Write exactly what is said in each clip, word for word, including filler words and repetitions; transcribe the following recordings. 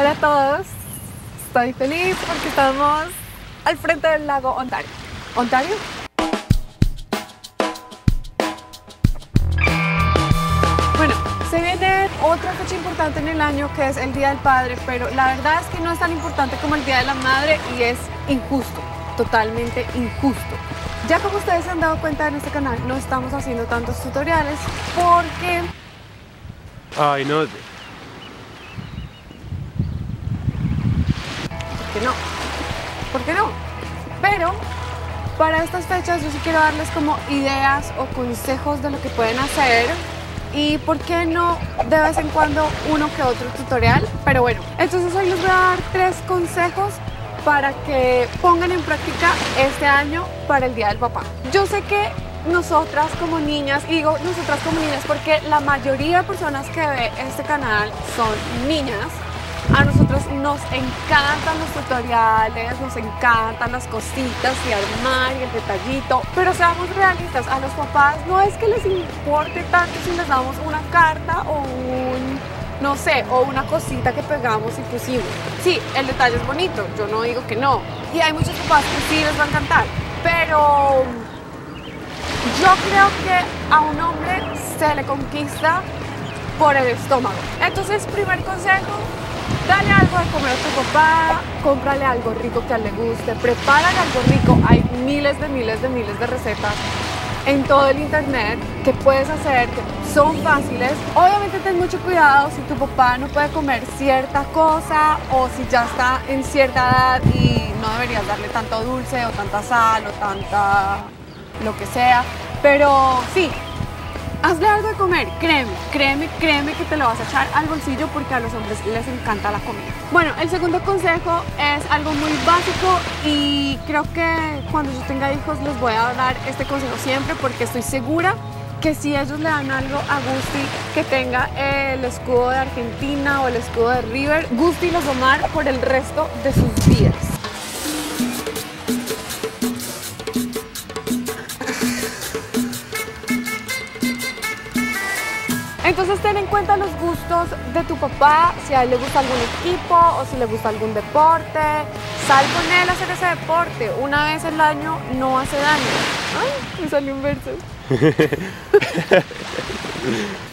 Hola a todos, estoy feliz porque estamos al frente del lago Ontario. ¿Ontario? Bueno, se viene otra fecha importante en el año que es el Día del Padre, pero la verdad es que no es tan importante como el Día de la Madre y es injusto, totalmente injusto. Ya como ustedes se han dado cuenta en este canal, no estamos haciendo tantos tutoriales porque... Ay, no... ¿Por qué no? ¿Por qué no? Pero para estas fechas yo sí quiero darles como ideas o consejos de lo que pueden hacer y por qué no de vez en cuando uno que otro tutorial, pero bueno. Entonces hoy les voy a dar tres consejos para que pongan en práctica este año para el Día del Papá. Yo sé que nosotras como niñas, y digo nosotras como niñas porque la mayoría de personas que ve este canal son niñas. A nosotros nos encantan los tutoriales, nos encantan las cositas y armar y el detallito, pero seamos realistas, a los papás no es que les importe tanto si les damos una carta o un, no sé, o una cosita que pegamos y pusimos. Sí, el detalle es bonito, yo no digo que no, y hay muchos papás que sí les va a encantar, pero yo creo que a un hombre se le conquista por el estómago. Entonces, primer consejo, dale algo de comer a tu papá, cómprale algo rico que a él le guste, prepárale algo rico. Hay miles de miles de miles de recetas en todo el internet que puedes hacer, que son fáciles. Obviamente ten mucho cuidado si tu papá no puede comer cierta cosa o si ya está en cierta edad y no deberías darle tanto dulce o tanta sal o tanta lo que sea, pero sí. Hazle algo de comer, créeme, créeme, créeme que te lo vas a echar al bolsillo porque a los hombres les encanta la comida. Bueno, el segundo consejo es algo muy básico y creo que cuando yo tenga hijos les voy a dar este consejo siempre porque estoy segura que si ellos le dan algo a Gusti que tenga el escudo de Argentina o el escudo de River, Gusti los va a amar por el resto de sus vidas. Entonces ten en cuenta los gustos de tu papá, si a él le gusta algún equipo o si le gusta algún deporte, sal con él a hacer ese deporte, una vez al año no hace daño. Ay, me salió un verso.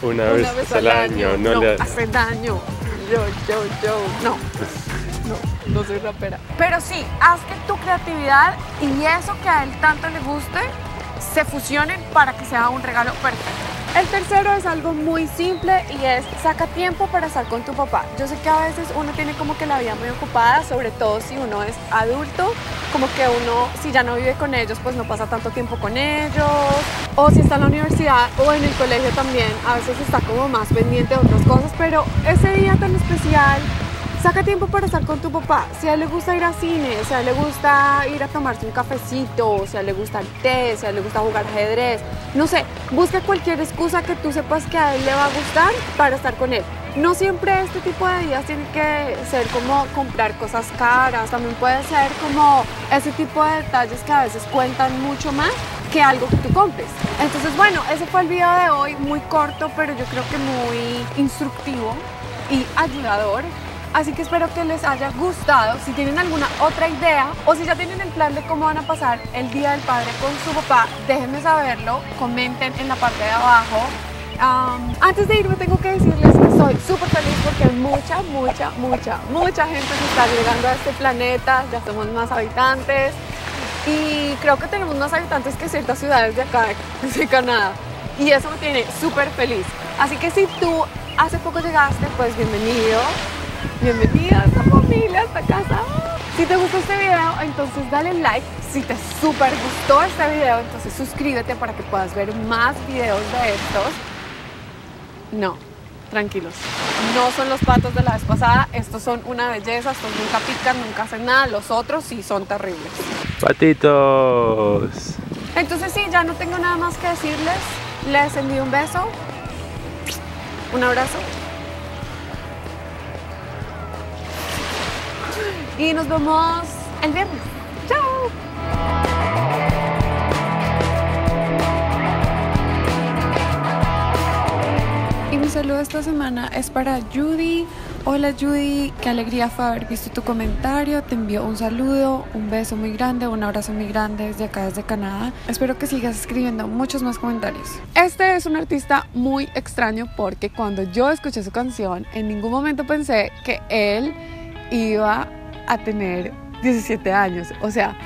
una, vez una vez al año, año no, no le hace daño. Yo, yo, yo, no, no, no soy rapera. Pero sí, haz que tu creatividad y eso que a él tanto le guste se fusionen para que sea un regalo perfecto. El tercero es algo muy simple y es saca tiempo para estar con tu papá. Yo sé que a veces uno tiene como que la vida muy ocupada, sobre todo si uno es adulto, como que uno si ya no vive con ellos pues no pasa tanto tiempo con ellos, o si está en la universidad o en el colegio también, a veces está como más pendiente de otras cosas, pero ese día tan especial, saca tiempo para estar con tu papá. Si a él le gusta ir al cine, si a él le gusta ir a tomarse un cafecito, si a él le gusta el té, si a él le gusta jugar ajedrez, no sé, busca cualquier excusa que tú sepas que a él le va a gustar para estar con él. No siempre este tipo de días tienen que ser como comprar cosas caras, también puede ser como ese tipo de detalles que a veces cuentan mucho más que algo que tú compres. Entonces bueno, ese fue el video de hoy, muy corto, pero yo creo que muy instructivo y ayudador. Así que espero que les haya gustado. Si tienen alguna otra idea o si ya tienen el plan de cómo van a pasar el Día del Padre con su papá, déjenme saberlo, comenten en la parte de abajo. Um, antes de irme tengo que decirles que estoy súper feliz porque mucha, mucha, mucha, mucha gente se está llegando a este planeta, ya somos más habitantes y creo que tenemos más habitantes que ciertas ciudades de acá, de Canadá, y eso me tiene súper feliz. Así que si tú hace poco llegaste, pues bienvenido. Bienvenida a esta familia, a esta casa. Si te gustó este video, entonces dale like. Si te súper gustó este video, entonces suscríbete para que puedas ver más videos de estos. No, tranquilos. No son los patos de la vez pasada. Estos son una belleza. Estos nunca pican, nunca hacen nada. Los otros sí son terribles. Patitos. Entonces sí, ya no tengo nada más que decirles. Les envío un beso. Un abrazo. Y nos vemos el viernes. ¡Chao! Y mi saludo esta semana es para Judy, Hola Judy, qué alegría fue haber visto tu comentario, te envío un saludo, un beso muy grande, un abrazo muy grande desde acá, desde Canadá. Espero que sigas escribiendo muchos más comentarios. Este es un artista muy extraño porque cuando yo escuché su canción, en ningún momento pensé que él iba a tener diecisiete años, o sea...